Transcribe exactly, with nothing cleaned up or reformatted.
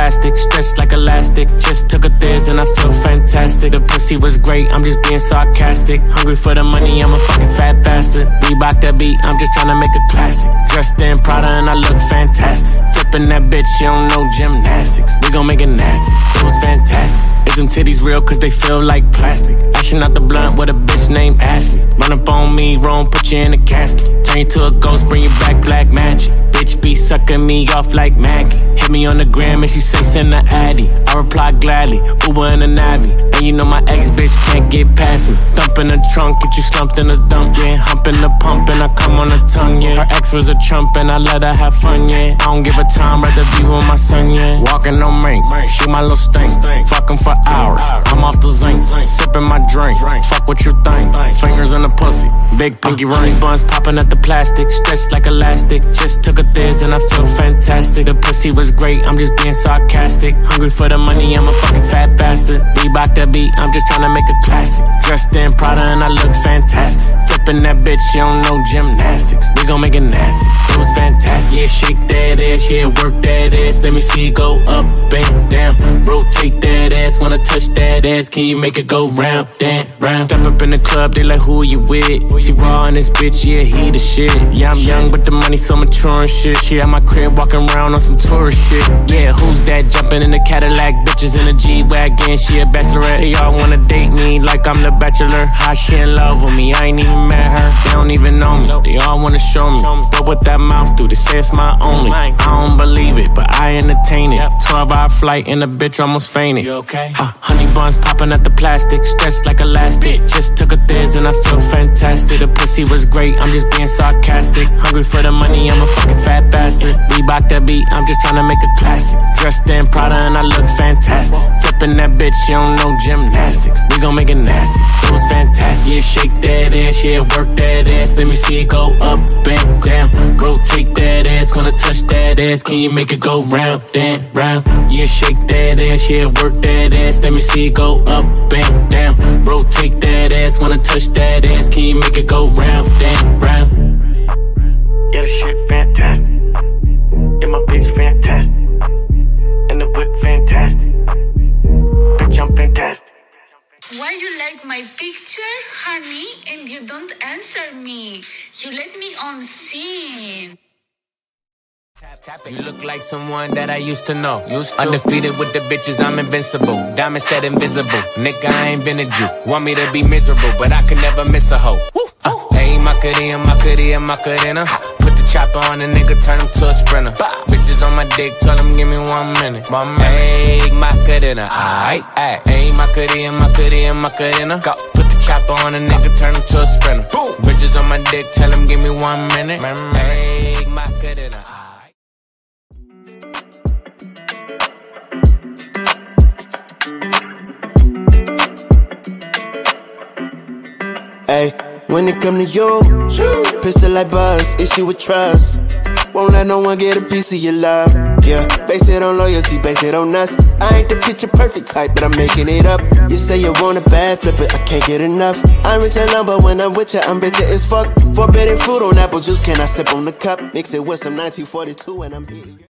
plastic, stretched like elastic. Just took a thiz and I feel fantastic. The pussy was great, I'm just being sarcastic. Hungry for the money, I'm a fucking fat bastard. Reebok that beat, I'm just tryna make a classic. Dressed in Prada and I look fantastic. Flipping that bitch, you don't know gymnastics. We gon' make it nasty, it was fantastic. Is them titties real, cause they feel like plastic. Ashing out the blunt with a bitch named Ashley. Run up on me, wrong, put you in a casket. Turn you to a ghost, bring you back black magic. Bitch be sucking me off like Magi. Hit me on the gram and she say send a addy. I reply gladly, Uber and a Navi. And you know my ex bitch can't get past me. Thump in the trunk, get you slumped in the dump, yeah. Hump in the pump and I come on the tongue, yeah. Her ex was a chump and I let her have fun, yeah. I don't give a time, rather be with my son, yeah. Walking on me, shoot my little stink. Fucking for hours, I'm off the zinc. Sipping my drink, fuck what you think. Fingers in the pussy, big pinky ring. Buns popping at the plastic, stretched like elastic. Just took a thiz and I feel fantastic. The pussy was great, I'm just being sarcastic. Hungry for the money, I'm a fucking fat bastard. Reebok that beat, I'm just tryna make a classic. Dressed in Prada and I look fantastic. Flipping that bitch, you don't know gymnastics. We gon' make it nasty, it was fantastic. Yeah, shake that ass, yeah, work that ass. Let me see it go up and down. Rotate that ass, wanna touch that ass. Can you make it go round, that round? Step up in the club, they like, who you with? T-Raww and this bitch, yeah, he the shit. Yeah, I'm young, but the money so mature and shit. She at my crib, walking around on some tourist shit. Yeah, who's that jumping in the Cadillac? Bitches in a G-Wagon, she a bachelorette. They all wanna date me like I'm the bachelor. How she in love with me, I ain't even met her. They don't even know me, they all wanna show me. But what that mouth do, they say it's my only. I don't believe it, but I entertain it. twelve hour flight and the bitch almost fainted. Uh, honey buns popping at the plastic, stretched like elastic. Just took a thiz and I feel fantastic. The pussy was great, I'm just being sarcastic. Hungry for the money, I'm a fucking fat bastard. Reebok that beat, I'm just tryna make a classic. Dressed in Prada and I look fantastic. Flipping that bitch, you don't know gymnastics. We gon' make it nasty, it was fantastic. Yeah, shake that ass, yeah, work that ass. Let me see it go up and down. Rotate that ass, gonna touch that ass. Can you make it go round, then round? Yeah, shake that ass, yeah, work that ass. Let me see it go up and down. Rotate that ass, wanna touch that ass. Can you make it go round, then round? Yeah, the shit fantastic. Yeah, my bitch fantastic. And the whip fantastic. Bitch, I'm fantastic. Why you like my picture, honey, and you don't answer me? You let me on scene. You look like someone that I used to know. Used to. Undefeated with the bitches, I'm invincible. Diamond said invisible. Nigga, I ain't been a Jew. Want me to be miserable, but I could never miss a hoe. Uh, hey, my cutie, my cutie, my cutina. Put the chopper on a nigga, turn him to a sprinter. Bah. Bitches on my dick, tell him give me one minute. My man, my cutina, aight, aight. Hey, my cutie, my cutie, my cutina. Put the chopper on a nigga, turn him to a sprinter. Boom. Bitches on my dick, tell him give me one minute. My man, my cutina, aight. Ay, when it come to you, pistol like buzz, issue with trust. Won't let no one get a piece of your love. Yeah, base it on loyalty, base it on us. I ain't the picture perfect type, but I'm making it up. You say you want a bad flip, it, I can't get enough. I'm rich and love, but when I'm with you, I'm bitter as fuck. Forbidden fruit on apple juice, can I sip on the cup? Mix it with some nineteen forty-two and I'm eating.